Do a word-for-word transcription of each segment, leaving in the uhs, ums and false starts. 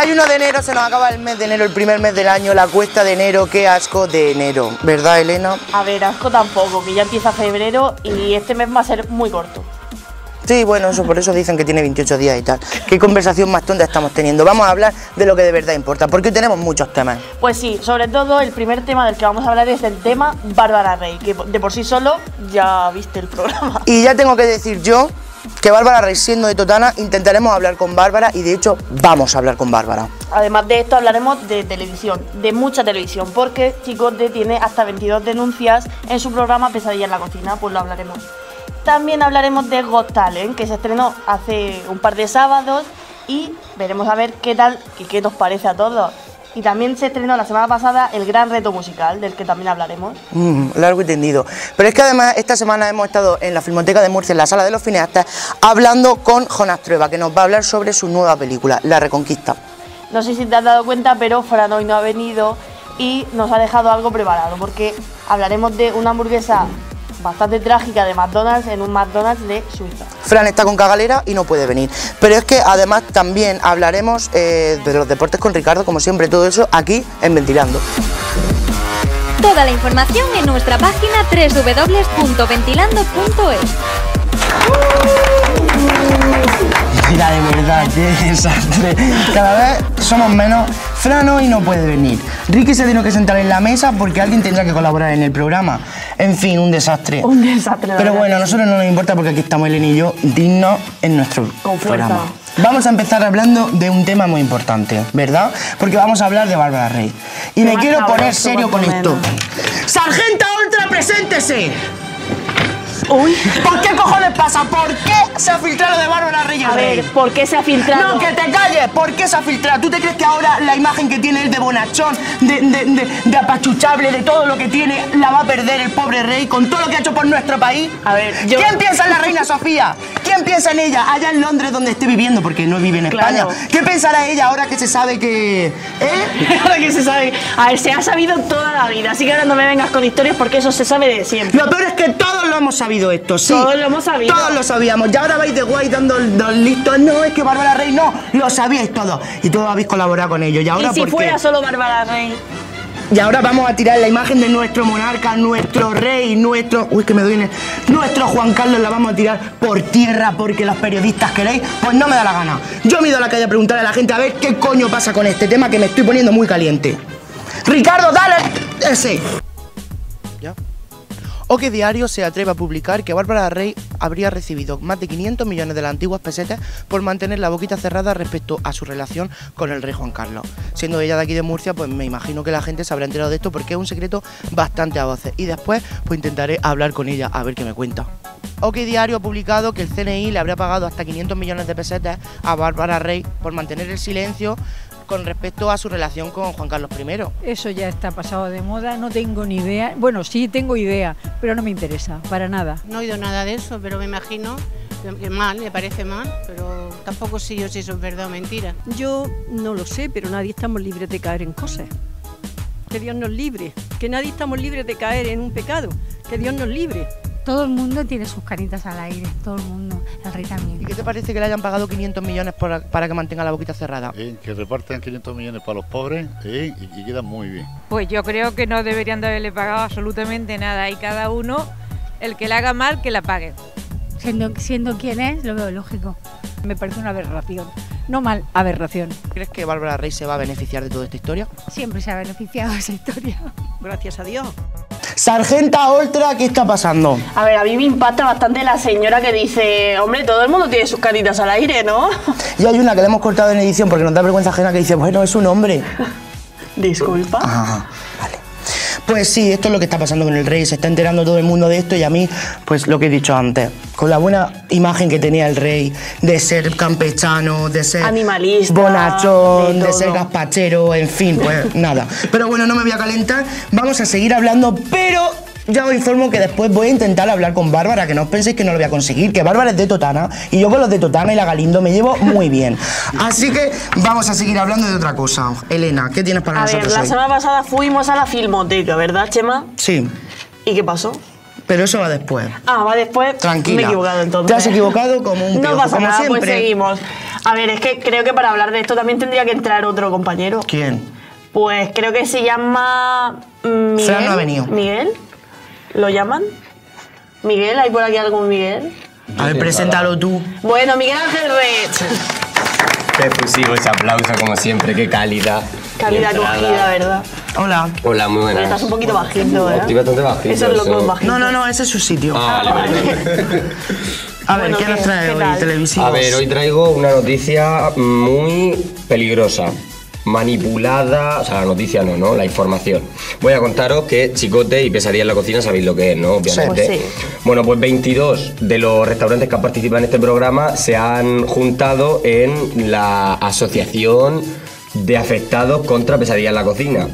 treinta y uno de enero, se nos acaba el mes de enero, el primer mes del año, la cuesta de enero, qué asco de enero, ¿verdad, Elena? A ver, asco tampoco, que ya empieza febrero y este mes va a ser muy corto. Sí, bueno, eso por eso dicen que tiene veintiocho días y tal. Qué conversación más tonta estamos teniendo. Vamos a hablar de lo que de verdad importa, porque hoy tenemos muchos temas. Pues sí, sobre todo el primer tema del que vamos a hablar es el tema Bárbara Rey, que de por sí solo ya viste el programa. Y ya tengo que decir yo que Bárbara Rey, siendo de Totana, intentaremos hablar con Bárbara y de hecho vamos a hablar con Bárbara. Además de esto hablaremos de televisión, de mucha televisión, porque Chicote tiene hasta veintidós denuncias en su programa Pesadilla en la Cocina, pues lo hablaremos. También hablaremos de Got Talent, que se estrenó hace un par de sábados y veremos a ver qué tal y qué nos parece a todos. Y también se estrenó la semana pasada el Gran Reto Musical, del que también hablaremos. Mm, largo y tendido. Pero es que además esta semana hemos estado en la Filmoteca de Murcia, en la sala de los cineastas, hablando con Jonás Trueba, que nos va a hablar sobre su nueva película, La Reconquista. No sé si te has dado cuenta, pero Fran hoy no ha venido y nos ha dejado algo preparado, porque hablaremos de una hamburguesa bastante trágica de McDonald's en un McDonald's de Suiza. Fran está con cagalera y no puede venir. Pero es que además también hablaremos eh, de los deportes con Ricardo, como siempre, todo eso aquí en Ventilando. Toda la información en nuestra página w w w punto ventilando punto es. Mira, de verdad, qué desastre. Cada vez somos menos. Fran hoy no puede venir. Ricky se tiene que sentar en la mesa porque alguien tendrá que colaborar en el programa. En fin, un desastre. Un desastre. Pero bueno, a nosotros no nos importa porque aquí estamos Elena y yo dignos en nuestro programa. Vamos a empezar hablando de un tema muy importante, ¿verdad? Porque vamos a hablar de Bárbara Rey. Y me quiero poner serio con esto. ¡Sargenta Oltra, preséntese! Uy. ¿Por qué cojones pasa? ¿Por qué se ha filtrado de Bárbara Rey? A ver, ¿por qué se ha filtrado? No, que te calles. ¿Por qué se ha filtrado? ¿Tú te crees que ahora la imagen que tiene él de bonachón, de, de, de, de apachuchable, de todo lo que tiene, la va a perder el pobre rey con todo lo que ha hecho por nuestro país? A ver, yo... ¿Quién piensa en la reina Sofía? ¿Quién piensa en ella? Allá en Londres, donde esté viviendo, porque no vive en España. Claro. ¿Qué pensará ella ahora que se sabe que... ¿Eh? Ahora que se sabe... A ver, se ha sabido toda la vida, así que ahora no me vengas con historias porque eso se sabe de siempre. Lo peor es que todos lo hemos sabido. Esto, sí. Todos lo hemos sabido. Todos lo sabíamos. Y ahora vais de guay dando los listos. No, es que Bárbara Rey no. Lo sabíais todos. Y todos habéis colaborado con ellos. Y ahora, ¿y si fuera solo Bárbara Rey? Y ahora vamos a tirar la imagen de nuestro monarca, nuestro rey, nuestro... Uy, que me duele. Nuestro Juan Carlos la vamos a tirar por tierra porque los periodistas queréis. Pues no me da la gana. Yo me he ido a la calle a preguntar a la gente a ver qué coño pasa con este tema que me estoy poniendo muy caliente. Ricardo, dale ese. ¿Ya? OK Diario se atreve a publicar que Bárbara Rey habría recibido más de quinientos millones de las antiguas pesetas por mantener la boquita cerrada respecto a su relación con el rey Juan Carlos. Siendo ella de aquí de Murcia, pues me imagino que la gente se habrá enterado de esto porque es un secreto bastante a voces. Y después, pues intentaré hablar con ella a ver qué me cuenta. OK Diario ha publicado que el C N I le habría pagado hasta quinientos millones de pesetas a Bárbara Rey por mantener el silencio con respecto a su relación con Juan Carlos primero. Eso ya está pasado de moda, no tengo ni idea. Bueno, sí tengo idea, pero no me interesa, para nada. No he oído nada de eso, pero me imagino que mal, me parece mal, pero tampoco sé yo si eso es verdad o mentira. Yo no lo sé, pero nadie estamos libres de caer en cosas. Que Dios nos libre, que nadie estamos libres de caer en un pecado, que Dios nos libre. Todo el mundo tiene sus caritas al aire, todo el mundo, el rey también. ¿Y qué te parece que le hayan pagado quinientos millones para, para que mantenga la boquita cerrada? Eh, que reparten quinientos millones para los pobres eh, y, y quedan muy bien. Pues yo creo que no deberían de haberle pagado absolutamente nada y cada uno, el que le haga mal, que la pague. Siendo, siendo quien es, lo veo lógico. Me parece una aberración, no mal, aberración. ¿Crees que Bárbara Rey se va a beneficiar de toda esta historia? Siempre se ha beneficiado de esa historia. Gracias a Dios. Sargenta Oltra, ¿qué está pasando? A ver, a mí me impacta bastante la señora que dice, hombre, todo el mundo tiene sus caritas al aire, ¿no? Y hay una que le hemos cortado en edición porque nos da vergüenza ajena que dice, bueno, es un hombre. Disculpa. Ah, vale. Pues sí, esto es lo que está pasando con el rey, se está enterando todo el mundo de esto y a mí, pues lo que he dicho antes, con la buena imagen que tenía el rey de ser campechano, de ser animalista, bonachón, de, de ser gazpachero, en fin, pues nada. Pero bueno, no me voy a calentar, vamos a seguir hablando, pero ya os informo que después voy a intentar hablar con Bárbara, que no os penséis que no lo voy a conseguir, que Bárbara es de Totana y yo con los de Totana y la Galindo me llevo muy bien. Así que vamos a seguir hablando de otra cosa. Elena, ¿qué tienes para a nosotros? A ver, la hoy? semana pasada fuimos a la Filmoteca, ¿verdad, Chema? Sí. ¿Y qué pasó? Pero eso va después. Ah, va después. Tranquila. Me he equivocado entonces. Te has equivocado como un piojo, No pasa como nada, siempre. Pues seguimos. A ver, es que creo que para hablar de esto también tendría que entrar otro compañero. ¿Quién? Pues creo que se llama Miguel. Fran no ha venido. ¿Miguel? ¿Lo llaman? ¿Miguel? ¿Hay por aquí algún Miguel? A ver, preséntalo tú. Bueno, Miguel Ángel Reyes. Qué efusivo ese aplauso, como siempre, qué cálida. Calidad cogida, ¿verdad? Hola. Hola, muy buenas. Pero estás un poquito bajito, ¿verdad? Estoy bastante bajito. Eso es lo que es bajito. No, no, no, ese es su sitio. Ah, vale, vale. A ver, bueno, ¿qué nos trae hoy, televisivos? A ver, hoy traigo una noticia muy peligrosa. Manipulada, o sea, la noticia no, ¿no? La información. Voy a contaros que Chicote y Pesadilla en la Cocina sabéis lo que es, ¿no? Obviamente. Sí, pues sí. Bueno, pues veintidós de los restaurantes que han participado en este programa se han juntado en la Asociación de Afectados contra Pesadilla en la Cocina.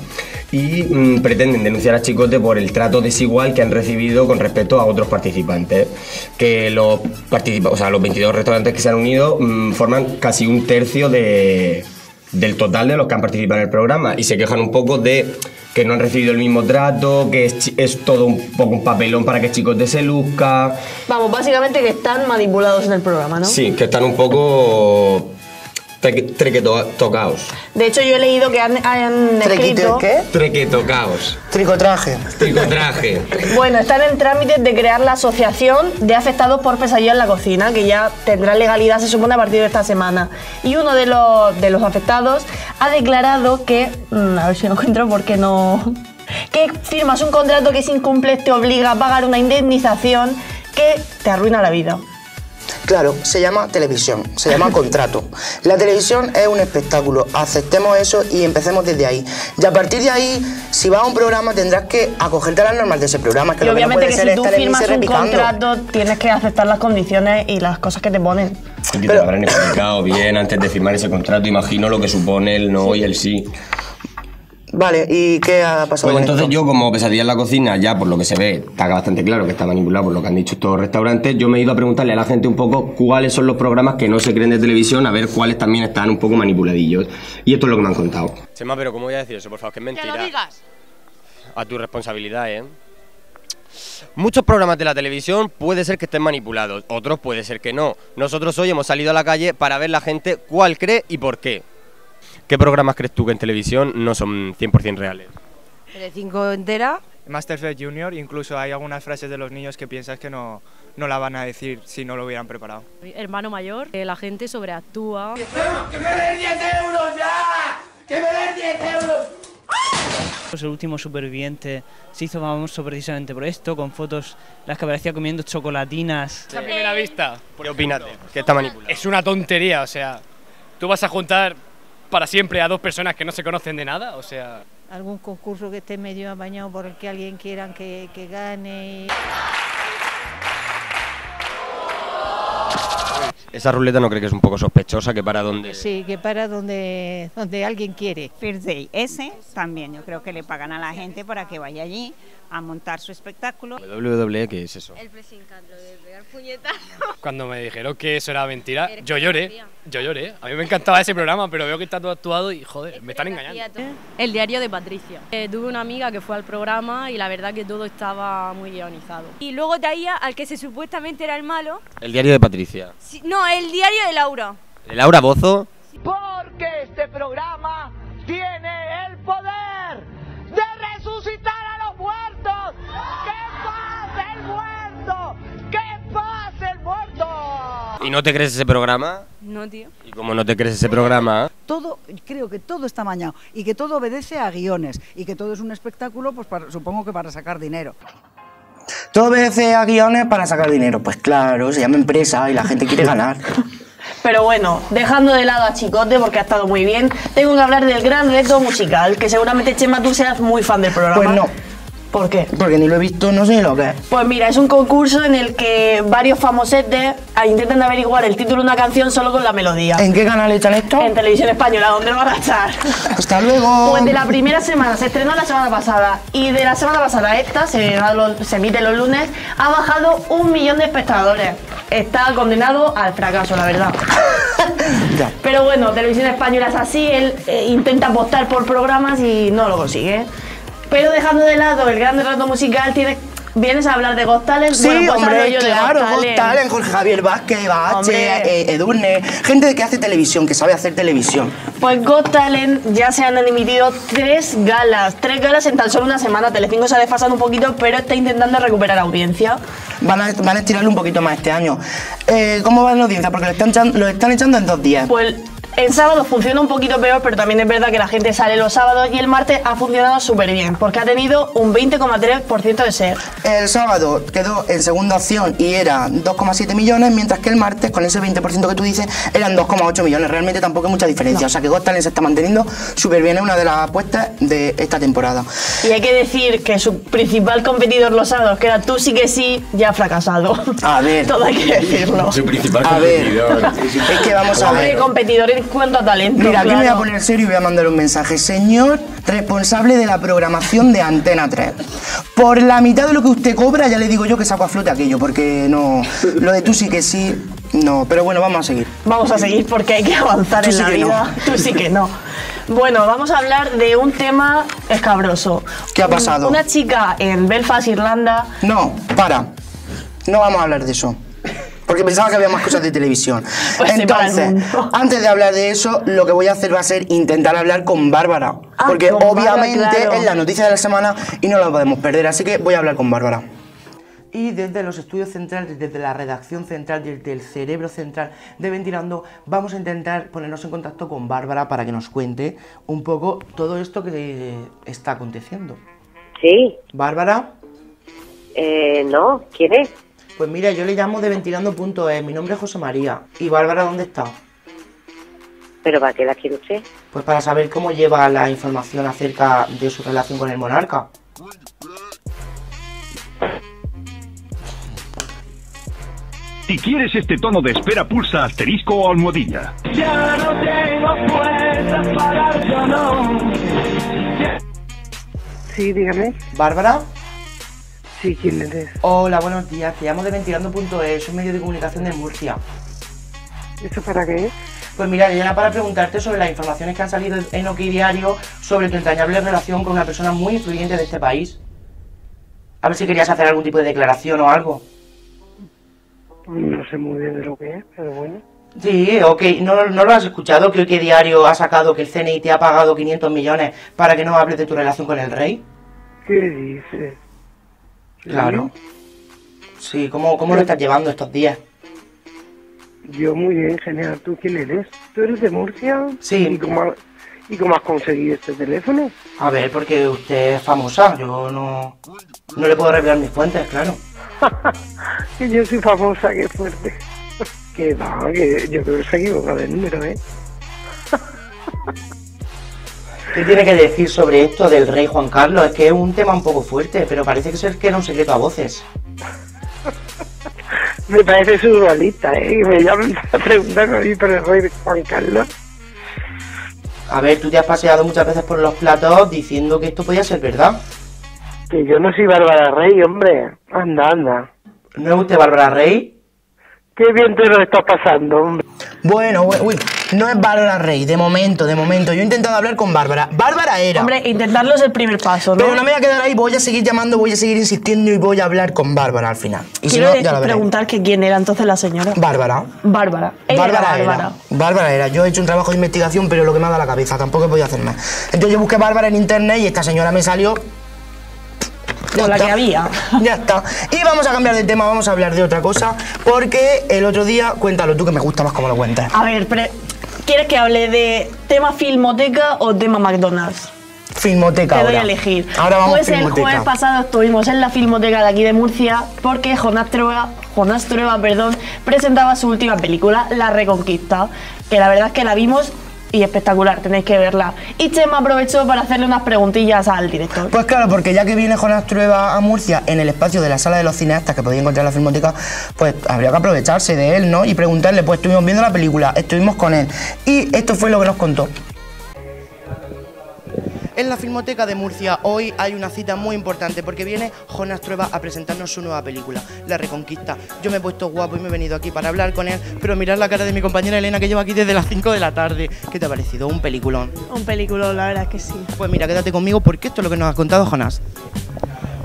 Y mmm, pretenden denunciar a Chicote por el trato desigual que han recibido con respecto a otros participantes. Que los, participa o sea, los veintidós restaurantes que se han unido mmm, forman casi un tercio de... del total de los que han participado en el programa, y se quejan un poco de que no han recibido el mismo trato, que es, es todo un poco un papelón para que Chicote se luzca. Vamos, básicamente que están manipulados en el programa, ¿no? Sí, que están un poco trequetocaos. De hecho, yo he leído que han, han escrito... ¿Qué? Trequetocaos. Tricotraje. Tricotraje. Bueno, están en trámites de crear la Asociación de Afectados por Pesadilla en la Cocina, que ya tendrá legalidad, se supone, a partir de esta semana. Y uno de los, de los afectados ha declarado que... A ver si lo encuentro porque no... Que firmas un contrato que si incumples te obliga a pagar una indemnización que te arruina la vida. Claro, se llama televisión, se llama contrato. La televisión es un espectáculo, aceptemos eso y empecemos desde ahí. Y a partir de ahí, si vas a un programa, tendrás que acogerte a las normas de ese programa. Es que y lo obviamente que, no puede que ser si tú firmas un contrato, tienes que aceptar las condiciones y las cosas que te ponen. Y que te habrán explicado bien antes de firmar ese contrato, imagino lo que supone el no sí. y el sí. Vale, ¿y qué ha pasado? Pues entonces yo, como Pesadilla en la Cocina, ya por lo que se ve, está bastante claro que está manipulado por lo que han dicho estos restaurantes, yo me he ido a preguntarle a la gente un poco cuáles son los programas que no se creen de televisión, a ver cuáles también están un poco manipuladillos. Y esto es lo que me han contado. Chema, pero ¿cómo voy a decir eso? Por favor, que es mentira. ¡Que lo digas! A tu responsabilidad, ¿eh? Muchos programas de la televisión puede ser que estén manipulados, otros puede ser que no. Nosotros hoy hemos salido a la calle para ver la gente cuál cree y por qué. ¿Qué programas crees tú que en televisión no son cien por cien reales? Telecinco entera. MasterChef Junior, incluso hay algunas frases de los niños que piensas que no, no la van a decir si no lo hubieran preparado. Hermano mayor, que la gente sobreactúa. ¡Que me den diez euros ya! ¡Que me den diez euros! El último superviviente se hizo famoso precisamente por esto, con fotos las que aparecía comiendo chocolatinas. A primera vista, ¿qué opinas? ¿Qué está manipulado? Es una tontería, o sea, tú vas a juntar... para siempre a dos personas que no se conocen de nada, o sea... Algún concurso que esté medio apañado por el que alguien quiera que, que gane... Esa ruleta, ¿no cree que es un poco sospechosa, que para donde...? Sí, que para donde, donde alguien quiere. Fair Day, ese también, yo creo que le pagan a la gente para que vaya allí a montar su espectáculo. doble u doble u E, ¿qué es eso? El presincantlo de pegar puñetazos. Cuando me dijeron que eso era mentira, yo lloré, yo lloré. A mí me encantaba ese programa, pero veo que está todo actuado y, joder, me están engañando. El diario de Patricia. Eh, tuve una amiga que fue al programa y la verdad que todo estaba muy guionizado. Y luego traía al que se supuestamente era el malo. El diario de Patricia. Sí, no, el diario de Laura. ¿De Laura Bozo? Porque este programa tiene el poder de resucitar. ¿Y no te crees ese programa? No, tío. ¿Y cómo no te crees ese programa? Todo, creo que todo está amañado y que todo obedece a guiones y que todo es un espectáculo, pues para, supongo que para sacar dinero. Todo obedece a guiones para sacar dinero. Pues claro, se llama empresa y la gente quiere ganar. Pero bueno, dejando de lado a Chicote porque ha estado muy bien, tengo que hablar del Gran Reto Musical, que seguramente, Chema, tú seas muy fan del programa. Pues no. ¿Por qué? Porque ni lo he visto, no sé lo que es. Pues mira, es un concurso en el que varios famosetes intentan averiguar el título de una canción solo con la melodía. ¿En qué canal echan esto? En Televisión Española, ¿dónde lo van a estar? ¡Hasta luego! Pues de la primera semana, se estrenó la semana pasada, y de la semana pasada a esta, se, los, se emite los lunes, ha bajado un millón de espectadores. Está condenado al fracaso, la verdad. Ya. Pero bueno, Televisión Española es así, él eh, intenta apostar por programas y no lo consigue. Pero dejando de lado el Gran Reto Musical, tiene Vienes a hablar de Got Talent. Sí, bueno, pues hombre, yo claro, de Got Talent. Got Talent, Jorge Javier Vázquez, Bache, eh, Edurne, gente que hace televisión, que sabe hacer televisión. Pues Got Talent ya se han emitido tres galas, tres galas en tan solo una semana. Telecinco se ha desfasado un poquito, pero está intentando recuperar audiencia. Van a, van a estirarlo un poquito más este año. Eh, ¿Cómo va la audiencia? Porque lo están, lo están echando en dos días. Pues el sábado funciona un poquito peor, pero también es verdad que la gente sale los sábados, y el martes ha funcionado súper bien, porque ha tenido un veinte coma tres por ciento de share. El sábado quedó en segunda opción y era dos coma siete millones, mientras que el martes, con ese veinte por ciento que tú dices, eran dos coma ocho millones. Realmente tampoco hay mucha diferencia, no. O sea que Got Talent se está manteniendo súper bien, es una de las apuestas de esta temporada. Y hay que decir que su principal competidor los sábados, que era Tú sí que sí, ya ha fracasado. A ver. Todo hay que decirlo. Su principal a competidor. Ver. Es que vamos a ver. Competidores cuánto talento. Mira, claro. Aquí me voy a poner serio y voy a mandar un mensaje. Señor responsable de la programación de Antena tres, por la mitad de lo que usted cobra ya le digo yo que saco a flote aquello, porque no, lo de Tú sí que sí, no. Pero bueno, vamos a seguir. Vamos a seguir porque hay que avanzar tú en sí la vida. No. Tú sí que no. Bueno, vamos a hablar de un tema escabroso. ¿Qué ha pasado? Una chica en Belfast, Irlanda. No, para. No vamos a hablar de eso. Porque pensaba que había más cosas de televisión. Pues entonces, antes de hablar de eso, lo que voy a hacer va a ser intentar hablar con Bárbara. Ah, porque con obviamente Bárbara, claro, es la noticia de la semana y no la podemos perder. Así que voy a hablar con Bárbara. Y desde los estudios centrales, desde la redacción central, desde el cerebro central de Ventilando, vamos a intentar ponernos en contacto con Bárbara para que nos cuente un poco todo esto que está aconteciendo. Sí. ¿Bárbara? Eh, no, ¿quién es? Pues mira, yo le llamo de ventilando punto es, mi nombre es José María. ¿Y Bárbara dónde está? ¿Pero para qué la quiere usted? Pues para saber cómo lleva la información acerca de su relación con el monarca. Si quieres este tono de espera, pulsa asterisco o almohadilla. Ya no tengo fuerzas para yo no. Sí, dígame. ¿Bárbara? Sí, ¿quién eres? Hola, buenos días, te llamo de ventilando punto es, un medio de comunicación de Murcia. ¿Eso para qué es? Pues mira, Diana, para preguntarte sobre las informaciones que han salido en OK Diario sobre tu entrañable relación con una persona muy influyente de este país. A ver si querías hacer algún tipo de declaración o algo. No sé muy bien de lo que es, pero bueno. Sí, OK, ¿no, no lo has escuchado? Que OK Diario ha sacado que el C N I te ha pagado quinientos millones para que no hables de tu relación con el rey. ¿Qué dices? Claro. Sí, ¿cómo, cómo lo estás llevando estos días? Yo muy bien, genial. ¿Tú quién eres? ¿Tú eres de Murcia? Sí. ¿Y cómo, ha, ¿Y cómo has conseguido este teléfono? A ver, porque usted es famosa. Yo no, no le puedo revelar mis fuentes, claro. Que yo soy famosa, qué fuerte. Que va, que yo creo que se ha equivocado el número, ¿eh? ¿Qué tiene que decir sobre esto del rey Juan Carlos? Es que es un tema un poco fuerte, pero parece que es que era un secreto a voces. Me parece surrealista, ¿eh? Me llaman a preguntar a mí por el rey Juan Carlos. A ver, tú te has paseado muchas veces por los platos diciendo que esto podía ser verdad. Que yo no soy Bárbara Rey, hombre. Anda, anda. ¿No es usted Bárbara Rey? Qué bien te lo estás pasando, hombre. Bueno, uy, no es Bárbara Rey, de momento, de momento. Yo he intentado hablar con Bárbara. Bárbara era... Hombre, intentarlo es el primer paso, ¿no? Pero no me voy a quedar ahí, voy a seguir llamando, voy a seguir insistiendo y voy a hablar con Bárbara al final. Y quiero si no, ya lo preguntar que quién era entonces la señora. Bárbara. Bárbara. Ella Bárbara era. Bárbara. Bárbara era. Yo he hecho un trabajo de investigación, pero lo que me ha dado la cabeza, tampoco podía hacer más. Entonces yo busqué Bárbara en internet y esta señora me salió... Con la que había. Ya está. Y vamos a cambiar de tema, vamos a hablar de otra cosa, porque el otro día, cuéntalo tú que me gusta más cómo lo cuentas. A ver, pero ¿quieres que hable de tema Filmoteca o tema McDonald's? Filmoteca. Te doy ahora a elegir. Ahora vamos pues Filmoteca. El jueves pasado estuvimos en la Filmoteca de aquí de Murcia porque Jonás Trueba, Jonás Trueba, perdón, presentaba su última película, La Reconquista, que la verdad es que la vimos... y espectacular, tenéis que verla. Y Chema aprovechó para hacerle unas preguntillas al director. Pues claro, porque ya que viene Jonás Trueba a Murcia en el espacio de la sala de los cineastas que podéis encontrar en la Filmoteca, pues habría que aprovecharse de él, ¿no? Y preguntarle, pues estuvimos viendo la película, estuvimos con él. Y esto fue lo que nos contó. En la Filmoteca de Murcia hoy hay una cita muy importante porque viene Jonás Trueba a presentarnos su nueva película, La Reconquista. Yo me he puesto guapo y me he venido aquí para hablar con él, pero mirad la cara de mi compañera Elena que lleva aquí desde las cinco de la tarde. ¿Qué te ha parecido? ¿Un peliculón? Un peliculón, la verdad es que sí. Pues mira, quédate conmigo porque esto es lo que nos ha contado Jonás.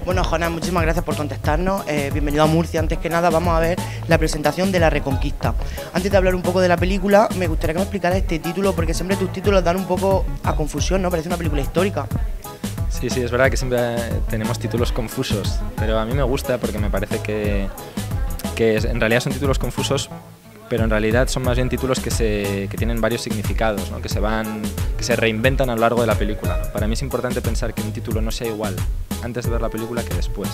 Bueno, Jonás, muchísimas gracias por contestarnos. Eh, bienvenido a Murcia. Antes que nada, vamos a ver la presentación de La Reconquista. Antes de hablar un poco de la película, me gustaría que me explicaras este título, porque siempre tus títulos dan un poco a confusión, ¿no? Parece una película histórica. Sí, sí, es verdad que siempre tenemos títulos confusos, pero a mí me gusta porque me parece que, que en realidad son títulos confusos, pero en realidad son más bien títulos que, se, que tienen varios significados, ¿no? que, se van, que se reinventan a lo largo de la película. Para mí es importante pensar que un título no sea igual antes de ver la película que después.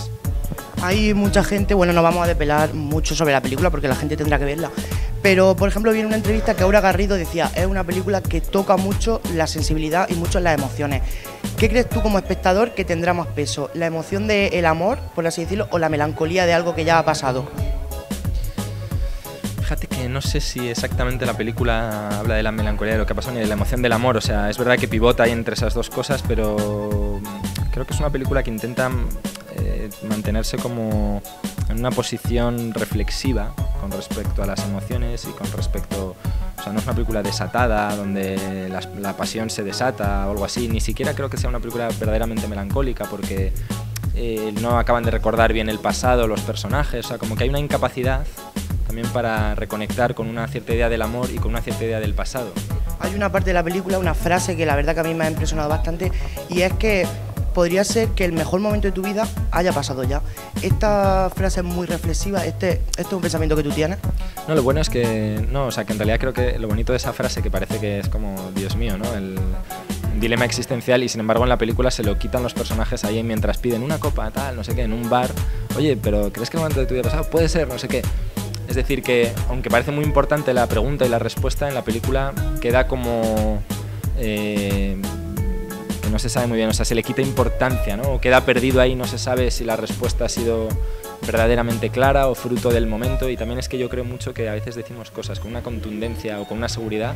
Hay mucha gente, bueno, no vamos a depelar mucho sobre la película porque la gente tendrá que verla, pero por ejemplo vi en una entrevista que Aura Garrido decía, es una película que toca mucho la sensibilidad y mucho las emociones. ¿Qué crees tú como espectador que tendrá más peso? ¿La emoción del amor, por así decirlo, o la melancolía de algo que ya ha pasado? Fíjate que no sé si exactamente la película habla de la melancolía de lo que ha pasado ni de la emoción del amor, o sea, es verdad que pivota ahí entre esas dos cosas, pero creo que es una película que intenta eh, mantenerse como en una posición reflexiva con respecto a las emociones y con respecto, o sea, no es una película desatada donde la, la pasión se desata o algo así, ni siquiera creo que sea una película verdaderamente melancólica porque eh, no acaban de recordar bien el pasado, los personajes, o sea, como que hay una incapacidad también para reconectar con una cierta idea del amor y con una cierta idea del pasado. Hay una parte de la película, una frase que la verdad que a mí me ha impresionado bastante, y es que podría ser que el mejor momento de tu vida haya pasado ya. ¿Esta frase es muy reflexiva? ¿Este, este es un pensamiento que tú tienes? No, lo bueno es que, no, o sea, que en realidad creo que lo bonito de esa frase, que parece que es como, Dios mío, ¿no? El dilema existencial, y sin embargo en la película se lo quitan los personajes ahí mientras piden una copa, tal, no sé qué, en un bar. Oye, pero ¿crees que el momento de tu vida ha pasado? Puede ser, no sé qué. Es decir, que aunque parece muy importante la pregunta y la respuesta, en la película queda como eh, que no se sabe muy bien, o sea, se le quita importancia, ¿no? O queda perdido ahí, no se sabe si la respuesta ha sido verdaderamente clara o fruto del momento. Y también es que yo creo mucho que a veces decimos cosas con una contundencia o con una seguridad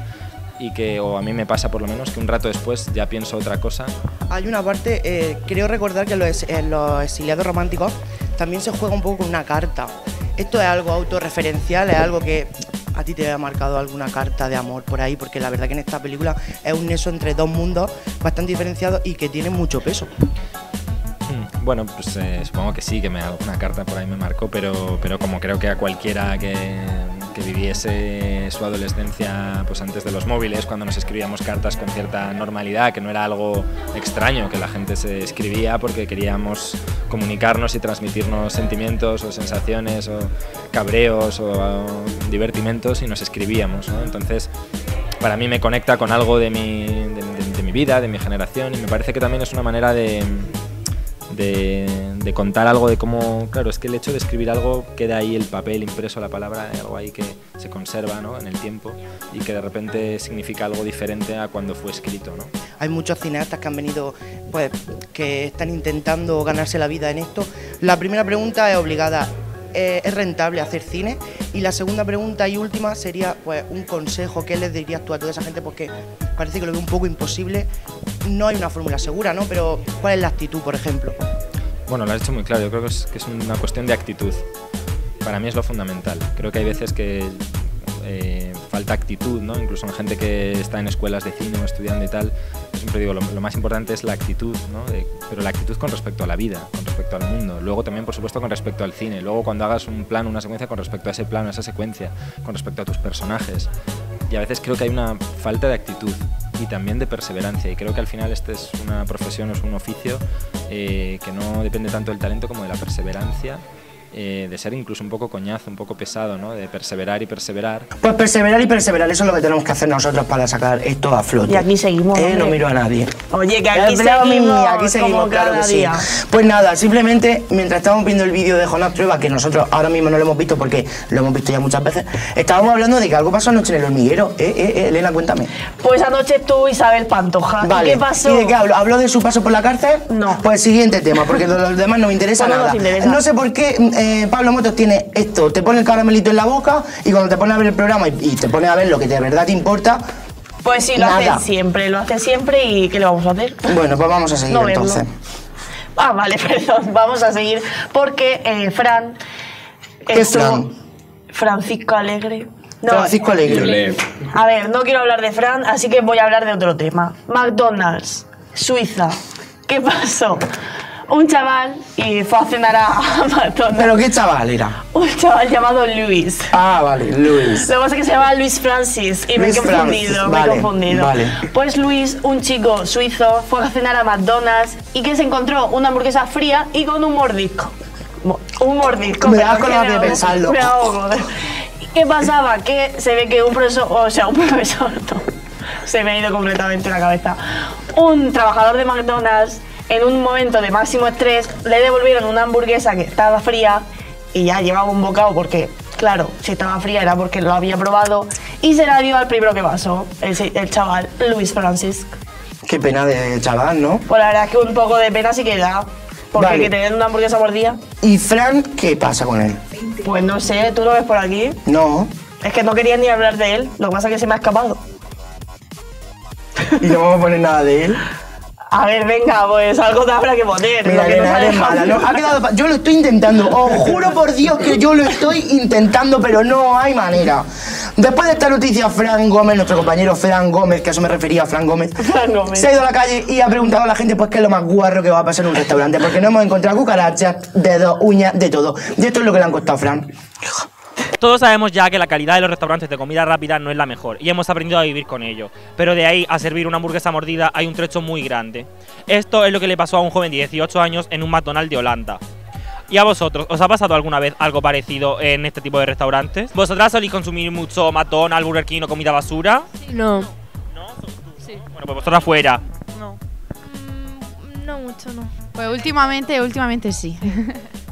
y que, o a mí me pasa por lo menos, que un rato después ya pienso otra cosa. Hay una parte, eh, creo recordar que en los, en los exiliados románticos también se juega un poco con una carta. ¿Esto es algo autorreferencial? ¿Es algo que a ti te ha marcado alguna carta de amor por ahí? Porque la verdad que en esta película es un nexo entre dos mundos bastante diferenciados y que tiene mucho peso. Bueno, pues eh, supongo que sí, que me, alguna carta por ahí me marcó, pero, pero como creo que a cualquiera que, que viviese su adolescencia pues antes de los móviles, cuando nos escribíamos cartas con cierta normalidad, que no era algo extraño, que la gente se escribía porque queríamos comunicarnos y transmitirnos sentimientos o sensaciones o cabreos o, o divertimentos, y nos escribíamos, ¿no? Entonces, para mí me conecta con algo de mi, de, de, de mi vida, de mi generación, y me parece que también es una manera de... De, de contar algo de cómo... Claro, es que el hecho de escribir algo queda ahí el papel impreso, la palabra, algo ahí que se conserva, ¿no?, en el tiempo y que de repente significa algo diferente a cuando fue escrito, ¿no? Hay muchos cineastas que han venido, pues, que están intentando ganarse la vida en esto. La primera pregunta es obligada. ¿Es rentable hacer cine? Y la segunda pregunta y última sería, pues, un consejo. ¿Qué les dirías tú a toda esa gente? Porque parece que lo veo un poco imposible. No hay una fórmula segura, ¿no? Pero ¿cuál es la actitud, por ejemplo? Bueno, lo has hecho muy claro. Yo creo que es, que es una cuestión de actitud. Para mí es lo fundamental. Creo que hay veces que eh, falta actitud, ¿no? Incluso en gente que está en escuelas de cine o estudiando y tal, yo siempre digo, lo, lo más importante es la actitud, ¿no? De, pero la actitud con respecto a la vida, con respecto al mundo, luego también, por supuesto, con respecto al cine, luego cuando hagas un plano, una secuencia, con respecto a ese plano, a esa secuencia, con respecto a tus personajes. Y a veces creo que hay una falta de actitud y también de perseverancia, y creo que al final este es una profesión, es un oficio eh, que no depende tanto del talento como de la perseverancia. Eh, de ser incluso un poco coñazo, un poco pesado, ¿no? De perseverar y perseverar. Pues perseverar y perseverar, eso es lo que tenemos que hacer nosotros para sacar esto a flote. Y aquí seguimos. Eh, no miro a nadie. Oye, que aquí seguimos, mía, aquí seguimos, claro que sí. Pues nada, simplemente mientras estábamos viendo el vídeo de Jonás Trueba, que nosotros ahora mismo no lo hemos visto porque lo hemos visto ya muchas veces, estábamos hablando de que algo pasó anoche en El Hormiguero. Eh, eh, eh, Elena, cuéntame. Pues anoche tú, Isabel Pantoja. Vale. ¿Qué pasó? ¿Y de qué hablo? ¿Habló de su paso por la cárcel? No. Pues siguiente tema, porque de los demás no me interesa nada. Nos interesa. No sé por qué. Eh, Pablo Motos tiene esto, te pone el caramelito en la boca y cuando te pone a ver el programa y, y te pone a ver lo que de verdad te importa. Pues sí, lo nada. hace siempre, lo hace siempre y ¿qué le vamos a hacer? Bueno, pues vamos a seguir no entonces. Verlo. Ah, vale, perdón, vamos a seguir porque eh, Fran... ¿Qué es Fran? Francisco Alegre. No, Francisco Alegre. A ver, no quiero hablar de Fran, así que voy a hablar de otro tema. McDonald's, Suiza, ¿qué pasó? un chaval y fue a cenar a McDonald's. ¿Pero qué chaval era? Un chaval llamado Luis. Ah, vale, Luis. Lo que pasa es que se llama Luis Francis y Luis me he confundido, Francis. me vale, he confundido. Vale. Pues Luis, un chico suizo, fue a cenar a McDonald's y que se encontró una hamburguesa fría y con un mordisco. Un mordisco. Me da con la de pensarlo. Me ahogo. ¿Qué pasaba? Que se ve que un profesor, o sea, un profesor, no, se me ha ido completamente la cabeza. Un trabajador de McDonald's, en un momento de máximo estrés, le devolvieron una hamburguesa que estaba fría y ya llevaba un bocado porque, claro, si estaba fría era porque lo había probado y se la dio al primero que pasó, el, el chaval Luis Francis. Qué pena de chaval, ¿no? Pues la verdad es que un poco de pena sí que da, porque vale. que tener una hamburguesa por día. ¿Y Fran qué pasa con él? Pues no sé, ¿tú lo ves por aquí? No. Es que no quería ni hablar de él, lo que pasa es que se me ha escapado. ¿Y no vamos a poner nada de él? A ver, venga, pues algo te habrá que poner. Mira, que nena, no mala, ¿no? Ha quedado, yo lo estoy intentando, os juro por Dios que yo lo estoy intentando, pero no hay manera. Después de esta noticia, Fran Gómez, nuestro compañero Fran Gómez, que a eso me refería, Fran Gómez, Fran Gómez, se ha ido a la calle y ha preguntado a la gente pues qué es lo más guarro que va a pasar en un restaurante, porque no hemos encontrado cucarachas, dedos, uñas, de todo. Y esto es lo que le han costado a Fran. Todos sabemos ya que la calidad de los restaurantes de comida rápida no es la mejor y hemos aprendido a vivir con ello, pero de ahí a servir una hamburguesa mordida hay un trecho muy grande. Esto es lo que le pasó a un joven de dieciocho años en un McDonald's de Holanda. ¿Y a vosotros? ¿Os ha pasado alguna vez algo parecido en este tipo de restaurantes? ¿Vosotras soléis consumir mucho McDonald's, Burger King o comida basura? Sí. No. ¿No? Sí. Bueno, pues vosotras fuera. No. Mm, no mucho, no. Pues últimamente, últimamente sí.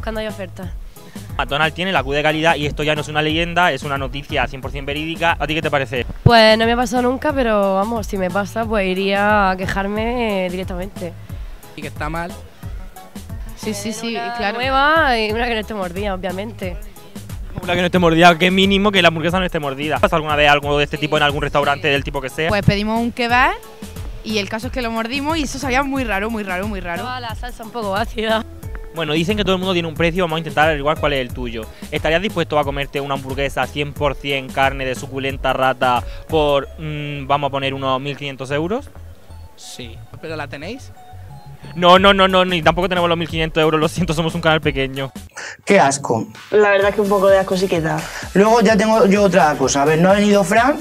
Cuando hay oferta. McDonald's tiene la Q de calidad y esto ya no es una leyenda, es una noticia cien por cien verídica. ¿A ti qué te parece? Pues no me ha pasado nunca, pero vamos, si me pasa, pues iría a quejarme directamente. ¿Y que está mal? Sí, eh, sí, sí, una claro. nueva y una que no esté mordida, obviamente. Una que no esté mordida, que mínimo que la hamburguesa no esté mordida. ¿Pasa alguna vez algo de este sí, tipo en algún restaurante sí. del tipo que sea? Pues pedimos un kebab y el caso es que lo mordimos y eso sabía muy raro, muy raro, muy raro. No, la salsa un poco ácida. Bueno, dicen que todo el mundo tiene un precio, vamos a intentar averiguar cuál es el tuyo. ¿Estarías dispuesto a comerte una hamburguesa cien por cien carne de suculenta rata por, mmm, vamos a poner, unos mil quinientos euros? Sí. ¿Pero la tenéis? No, no, no, no, ni tampoco tenemos los mil quinientos euros, lo siento, somos un canal pequeño. ¡Qué asco! La verdad es que un poco de asco sí que da. Luego ya tengo yo otra cosa. A ver, no ha venido Fran,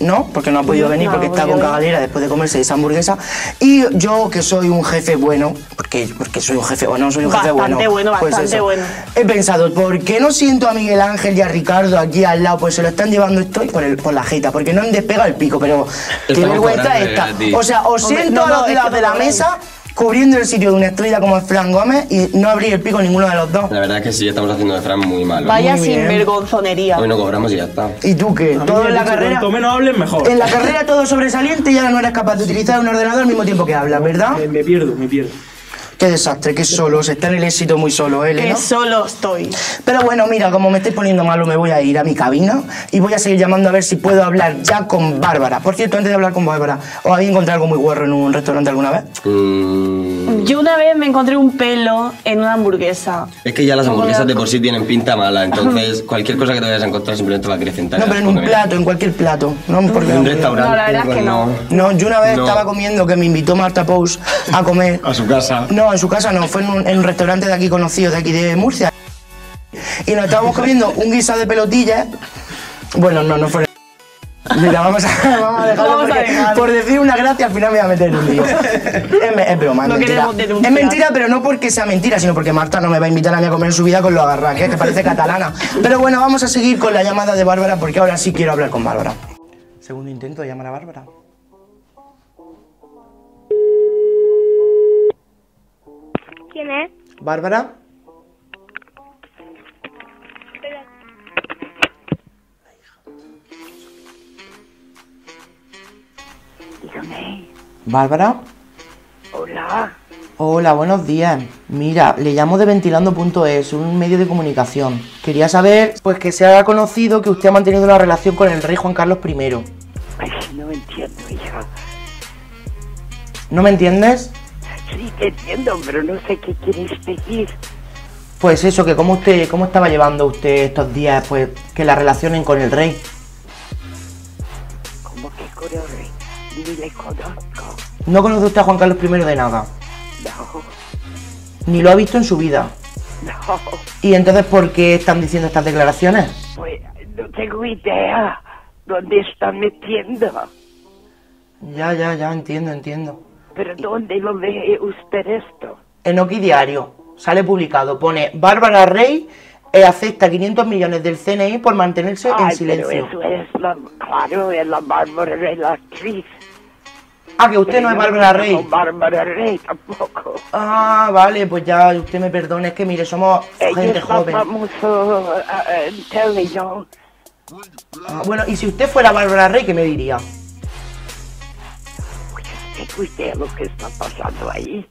¿no? Porque no ha podido venir, no, porque está con cagalera después de comerse esa hamburguesa. Y yo, que soy un jefe bueno, porque, porque soy un jefe bueno, soy un bastante jefe bueno. bueno pues bastante eso. bueno, he pensado, ¿por qué no siento a Miguel Ángel y a Ricardo aquí al lado? Pues se lo están llevando estoy por, el, por la jeta, porque no han despegado el pico, pero qué vergüenza esta. O sea, os Hombre, siento no, no, a los lados de la mesa cubriendo el sitio de una estrella como el Fran Gómez y no abrir el pico ninguno de los dos. La verdad es que sí, estamos haciendo de Fran muy malo. Vaya sinvergonzonería. Hoy no cobramos y ya está. ¿Y tú qué? Todo en la carrera. Cuanto menos hablen, mejor. En la carrera todo sobresaliente y ahora no eres capaz de utilizar un ordenador al mismo tiempo que hablas, ¿verdad? Me, me pierdo, me pierdo. Qué desastre, qué solos, está en el éxito muy solo, él, ¿no? Que solo estoy. Pero bueno, mira, como me estoy poniendo malo, me voy a ir a mi cabina y voy a seguir llamando a ver si puedo hablar ya con Bárbara. Por cierto, antes de hablar con Bárbara, ¿os habéis encontrado algo muy guarro en un restaurante alguna vez? Mm. Yo una vez me encontré un pelo en una hamburguesa. Es que ya las hamburguesas de por sí tienen pinta mala, entonces cualquier cosa que te vayas a encontrar simplemente va a acrecentar. No, pero en un plato, en cualquier plato. No, porque en un restaurante. No, la verdad es que no. No, yo una vez no. estaba comiendo, que me invitó Marta Pous a comer. A su casa. No, No, en su casa no, fue en un, en un restaurante de aquí conocido, de aquí de Murcia. Y nos estábamos comiendo un guisado de pelotillas. Bueno, no, no fue. Mira, vamos a, vamos a dejarlo vamos porque, a por decir una gracia al final me voy a meter en un lío. Es, es broma, es no mentira. Es mentira, pero no porque sea mentira, sino porque Marta no me va a invitar a mí a comer en su vida con los agarrajes, que parece catalana. Pero bueno, vamos a seguir con la llamada de Bárbara porque ahora sí quiero hablar con Bárbara. Segundo intento de llamar a Bárbara. ¿Quién es? ¿Bárbara? Espera. Dígame. ¿Bárbara? Hola. Hola, buenos días. Mira, le llamo de ventilando punto es, un medio de comunicación. Quería saber, pues, que se haga conocido que usted ha mantenido una relación con el rey Juan Carlos primero. Ay, no entiendo, hija. ¿No me entiendes? Sí, te entiendo, pero no sé qué quieres decir. Pues eso, que cómo usted, cómo estaba llevando usted estos días, pues, que la relacionen con el rey. ¿Cómo que con el rey? Ni le conozco. ¿No conoce usted a Juan Carlos primero de nada? No. ni lo ha visto en su vida. No. ¿Y entonces por qué están diciendo estas declaraciones? Pues no tengo idea dónde están metiendo. Ya, ya, ya, entiendo, entiendo. ¿Pero dónde lo ve usted esto? En OK Diario, sale publicado, pone Bárbara Rey eh, acepta quinientos millones del C N I por mantenerse Ay, en silencio. Pero eso es la, claro, es la Bárbara Rey, la actriz. Ah, que usted pero no es Bárbara Rey. No, Bárbara Rey tampoco. Ah, vale, pues ya usted me perdone, es que mire, somos eh, gente joven. Famoso, uh, en televisión. Ah, bueno, y si usted fuera Bárbara Rey, ¿qué me diría? Usted lo que está pasando ahí.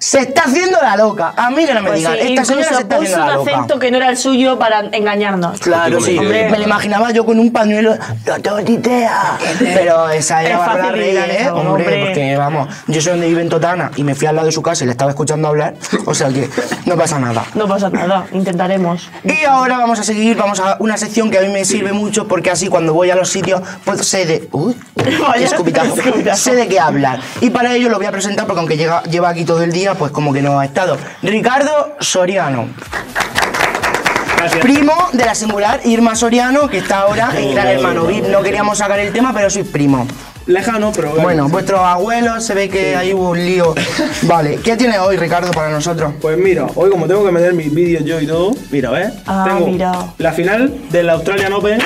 Se está haciendo la loca. A mí que no me pues digan. Sí, esta señora se está puso haciendo la loca. Un acento que no era el suyo para engañarnos. Claro, sí. Hombre, me lo imaginaba yo con un pañuelo. No tengo idea. Pero esa era Bárbara Rey, ¿eh? Hombre, hombre, porque vamos, yo soy donde vive en Totana y me fui al lado de su casa y le estaba escuchando hablar. O sea que no pasa nada. No pasa nada. Intentaremos. Y ahora vamos a seguir, vamos a una sección que a mí me sirve mucho porque así cuando voy a los sitios pues sé de... Uy, qué escupitazo. Sé de qué hablar. Y para ello lo voy a presentar porque aunque llega, lleva aquí todo el día, pues como que no ha estado. Ricardo Soriano. Gracias. Primo de la singular Irma Soriano, que está ahora en Gran Hermano. No queríamos sacar el tema, pero soy primo. Lejano, pero... Bueno, sí. Vuestros abuelos, se ve que sí. Ahí hubo un lío. Vale, ¿qué tienes hoy, Ricardo, para nosotros? Pues mira, hoy como tengo que meter mis vídeos yo y todo, mira, ¿ves? Ah, tengo mira. La final del Australian Open.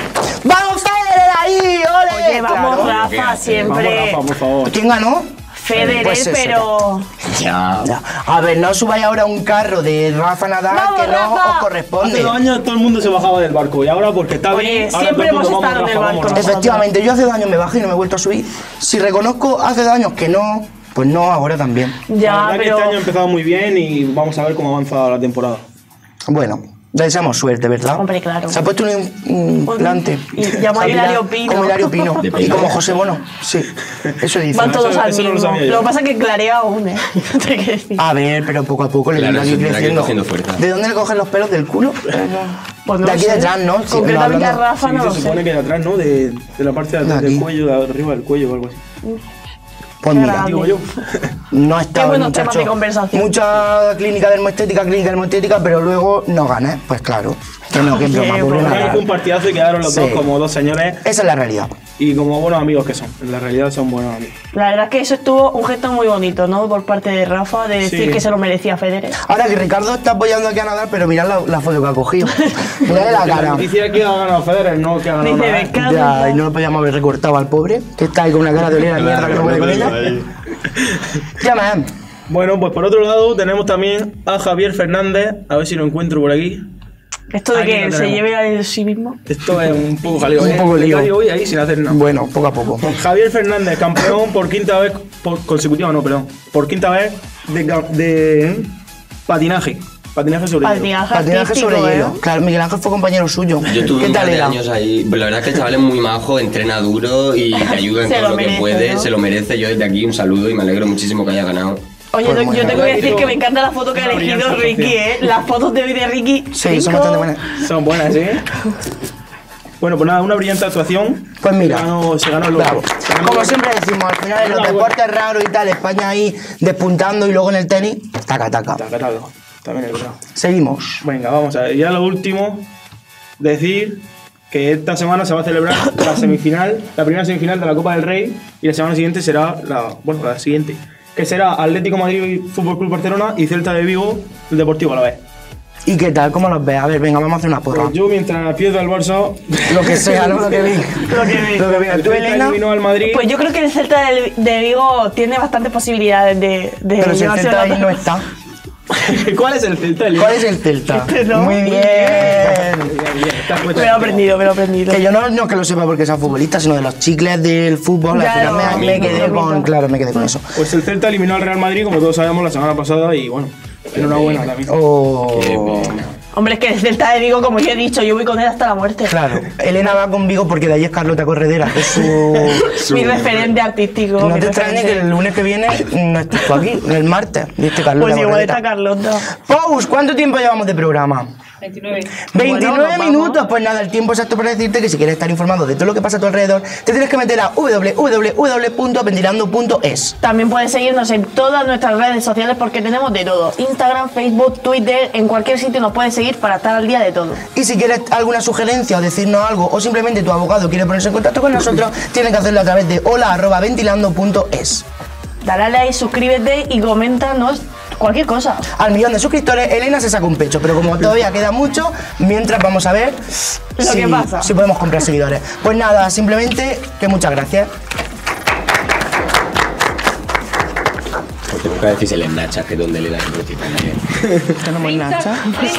¡Vamos, Federer, ahí! ¡Ole! Oye, vamos, claro. Rafa, siempre. Vamos, Rafa, por favor. ¿Quién ganó? Federer, pues pero... Ya, ya. A ver, no subáis ahora un carro de Rafa Nadal, vamos, que no Rafa. Os corresponde. Hace dos años todo el mundo se bajaba del barco y ahora porque está bien... Siempre hemos estado en el barco. Rafa, efectivamente, yo hace dos años me bajé y no me he vuelto a subir. Si reconozco hace dos años que no, pues no, ahora también. Ya, la verdad pero... que este año ha empezado muy bien y vamos a ver cómo avanza la temporada. Bueno, le deseamos suerte, ¿verdad? Hombre, claro. Se ha puesto un, un plante. Y llamó Hilario Pino. Como Hilario Pino. Y como José Bono. Sí. Eso dice. Van todos eso, al eso mismo. No lo, lo que pasa es que clarea aún, ¿eh? A ver, pero poco a poco le claro, van a ir creciendo. ¿De dónde le cogen los pelos del culo? Pues no de aquí detrás, ¿no? Concretamente a Rafa sí, no se supone sé. Que de atrás, ¿no? De, de la parte de, de del cuello, de arriba del cuello o algo así. Pues mira, digo yo. No está bueno de conversación. Mucha clínica dermoestética, clínica dermoestética, pero luego no ganas, pues claro. Que no, que broma, sí, un partidazo y quedaron los sí. Dos como dos señores. Esa es la realidad. Y como buenos amigos que son, en la realidad son buenos amigos. La verdad es que eso estuvo un gesto muy bonito, ¿no? Por parte de Rafa, de decir sí. Que se lo merecía Federer. Ahora que Ricardo está apoyando aquí a Nadal, pero mirad la, la foto que ha cogido. Mirad la cara. Dice que ha ganado Federer, no que ha ganado Nadal. Ya, y no lo podíamos haber recortado al pobre, que está ahí con una cara de olera mierda que no puede comer. Ya, man. Bueno, pues por otro lado tenemos también a Javier Fernández, a ver si lo encuentro por aquí. ¿Esto de que no se lleve a sí mismo? Esto es un poco jaleo. Un poco lío. Hoy ahí sin hacer nada. Bueno, poco a poco. Javier Fernández, campeón por quinta vez por consecutiva, no, perdón. Por quinta vez de, de patinaje. Patinaje sobre patinaje hielo. Patinaje sobre hielo. Claro, Miguel Ángel fue compañero suyo. Yo tuve un par de años ahí. La verdad es que el chaval es muy majo, entrena duro y te ayuda en todo lo, merece, lo que puede. ¿No? Se lo merece. Yo desde aquí un saludo y me alegro muchísimo que haya ganado. Oye, pues yo, yo te voy a decir que me encanta la foto que ha elegido Ricky, ¿eh? Las fotos de hoy de Ricky. Sí, cinco. Son bastante buenas. Son buenas, ¿eh? Bueno, pues nada, una brillante actuación. Pues mira. Se ganó, se ganó el bravo. Como siempre decimos, al final en los deportes raros y tal, España ahí despuntando y luego en el tenis, taca, taca. Taca, taca. También el bravo. Seguimos. Venga, vamos a ver. Ya lo último, decir que esta semana se va a celebrar la semifinal, la primera semifinal de la Copa del Rey y la semana siguiente será la, bueno, la siguiente. Que será Atlético Madrid, Fútbol Club Barcelona y Celta de Vigo, el Deportivo a la vez. ¿Y qué tal? ¿Cómo los ves? A ver, venga, vamos a hacer una porra. Pues yo mientras pierdo el Barça... Lo que sea, ¿no? Lo que vi. Lo que vi. Lo que vi. ¿Tú, Elena? Pues yo creo que el Celta de Vigo tiene bastantes posibilidades de... de Pero si el Celta ahí no está. ¿Cuál es el Celta? ¿Cuál es el Celta? Este no. Muy bien. Me lo he aprendido, me lo he aprendido. Que yo no, no que lo sepa porque sea futbolista, sino de los chicles del fútbol. Claro, la me, me quedé con, claro, me quedé con eso. Pues el Celta eliminó al Real Madrid, como todos sabemos, la semana pasada y bueno, enhorabuena también. Oh. Qué buena. Hombre, es que el Celta de Vigo, como ya he dicho, yo voy con él hasta la muerte. Claro, Elena va con Vigo porque de ahí es Carlota Corredera, que es su... su... mi referente artístico. No te extrañe que el lunes que viene no estés tú aquí, el martes, viste Carlota Corredera. Pues igual está Carlota. Pous, ¿cuánto tiempo llevamos de programa? veintinueve bueno, minutos, pues nada, el tiempo exacto para decirte que si quieres estar informado de todo lo que pasa a tu alrededor, te tienes que meter a w w w punto ventilando punto es. También puedes seguirnos en todas nuestras redes sociales porque tenemos de todo, Instagram, Facebook, Twitter, en cualquier sitio nos puedes seguir para estar al día de todo. Y si quieres alguna sugerencia o decirnos algo, o simplemente tu abogado quiere ponerse en contacto con nosotros, tienes que hacerlo a través de hola arroba ventilando punto es. Dale a like, suscríbete y coméntanos cualquier cosa. Al millón de suscriptores, Elena se saca un pecho, pero como todavía queda mucho, mientras vamos a ver lo si, que pasa. si podemos comprar seguidores. Pues nada, simplemente que muchas gracias. Porque nunca decís el ennacha, que donde le das el brutito. ¿Tenemos ennacha?